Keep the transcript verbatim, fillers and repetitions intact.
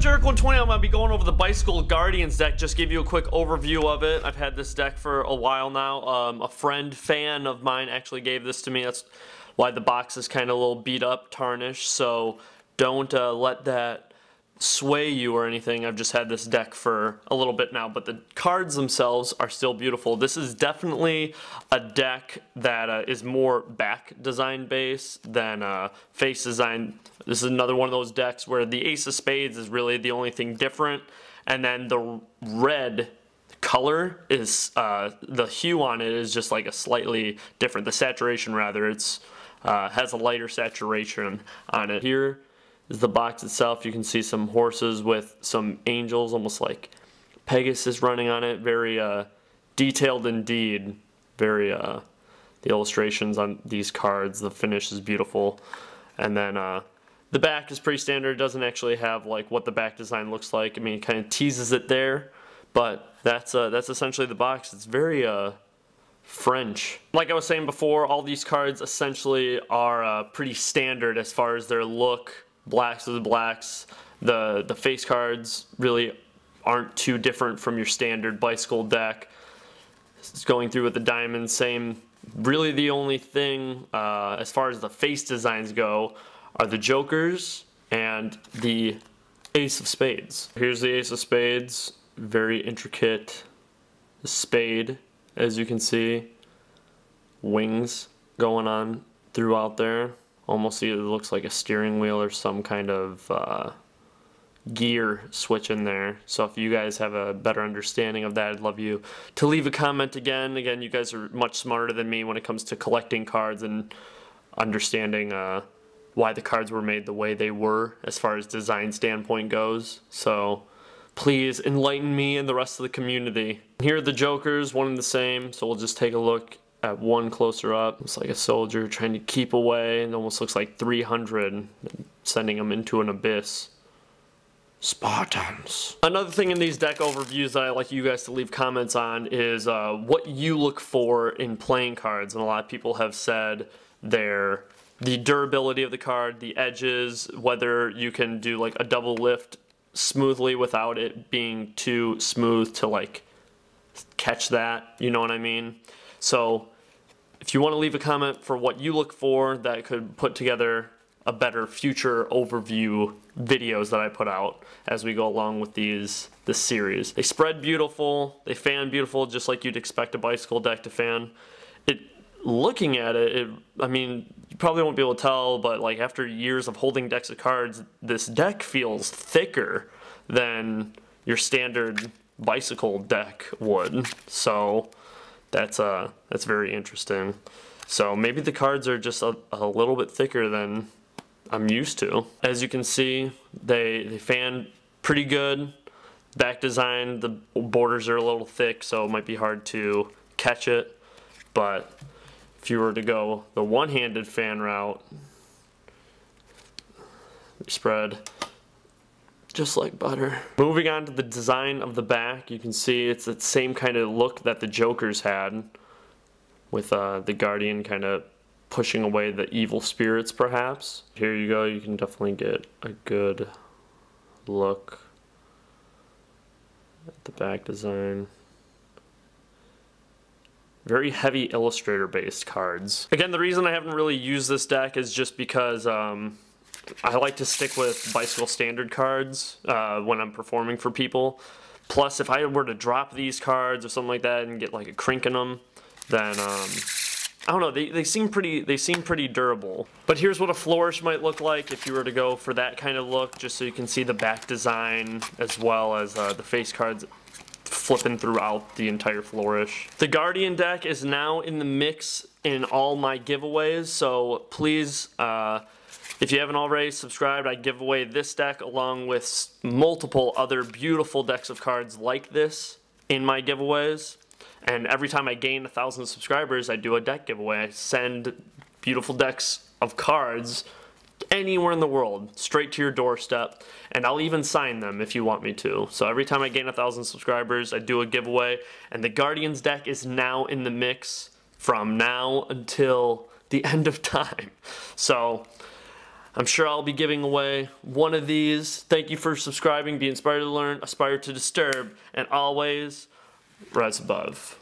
I'm Jarek one twenty. I'm going to be going over the Bicycle Guardians deck. Just give you a quick overview of it. I've had this deck for a while now. Um, a friend, fan of mine actually gave this to me. That's why the box is kind of a little beat up, tarnished. So don't uh, let that sway you or anything. I've just had this deck for a little bit now. But the cards themselves are still beautiful. This is definitely a deck that uh, is more back design based than uh, face design. This is another one of those decks where the Ace of Spades is really the only thing different, and then the red color is uh, the hue on it is just like a slightly different. The saturation rather, it's uh, has a lighter saturation on it. Here is the box itself. You can see some horses with some angels, almost like Pegasus running on it. Very uh, detailed indeed. Very uh, the illustrations on these cards. The finish is beautiful, and then. Uh, The back is pretty standard. It doesn't actually have like what the back design looks like. I mean, it kind of teases it there, but that's uh, that's essentially the box. It's very uh, French. Like I was saying before, all these cards essentially are uh, pretty standard as far as their look. Blacks are the blacks. The the face cards really aren't too different from your standard Bicycle deck. It's going through with the diamonds, same. Really, the only thing uh, as far as the face designs go. Are the jokers and the Ace of Spades. Here's the Ace of Spades, very intricate spade, as you can see. Wings going on throughout there. Almost either looks like a steering wheel or some kind of uh, gear switch in there. So if you guys have a better understanding of that, I'd love you to leave a comment again. Again, you guys are much smarter than me when it comes to collecting cards and understanding uh, why the cards were made the way they were as far as design standpoint goes. So please enlighten me and the rest of the community. Here are the jokers, one and the same, so we'll just take a look at one closer up. It's like a soldier trying to keep away, and almost looks like three hundred, sending them into an abyss. Spartans. Another thing in these deck overviews that I like you guys to leave comments on is uh, what you look for in playing cards, and a lot of people have said they're the durability of the card, the edges, whether you can do like a double lift smoothly without it being too smooth to like catch that, you know what I mean? So if you want to leave a comment for what you look for, that could put together a better future overview videos that I put out as we go along with these this series. They spread beautiful, they fan beautiful, just like you'd expect a Bicycle deck to fan. It looking at it, it, I mean, you probably won't be able to tell, but like after years of holding decks of cards, this deck feels thicker than your standard Bicycle deck would. So that's uh that's very interesting. So maybe the cards are just a, a little bit thicker than I'm used to. As you can see, they they fan pretty good. Back design, the borders are a little thick, so it might be hard to catch it, but if you were to go the one-handed fan route, spread just like butter. Moving on to the design of the back, you can see it's the same kind of look that the jokers had, with uh, the Guardian kind of pushing away the evil spirits perhaps. Here you go, you can definitely get a good look at the back design. Very heavy illustrator-based cards. Again, the reason I haven't really used this deck is just because um, I like to stick with Bicycle standard cards uh, when I'm performing for people. Plus, if I were to drop these cards or something like that and get like a crink in them, then um, I don't know. They they seem pretty they seem pretty durable. But here's what a flourish might look like if you were to go for that kind of look, just so you can see the back design as well as uh, the face cards. Flipping throughout the entire flourish. The Guardian deck is now in the mix in all my giveaways, so please, uh, if you haven't already subscribed, I give away this deck along with multiple other beautiful decks of cards like this in my giveaways. And every time I gain a thousand subscribers, I do a deck giveaway. I send beautiful decks of cards anywhere in the world, straight to your doorstep, and I'll even sign them if you want me to. So every time I gain a thousand subscribers, I do a giveaway, and the Guardians deck is now in the mix from now until the end of time. So I'm sure I'll be giving away one of these. Thank you for subscribing. Be inspired to learn, aspire to disturb, and always rise above.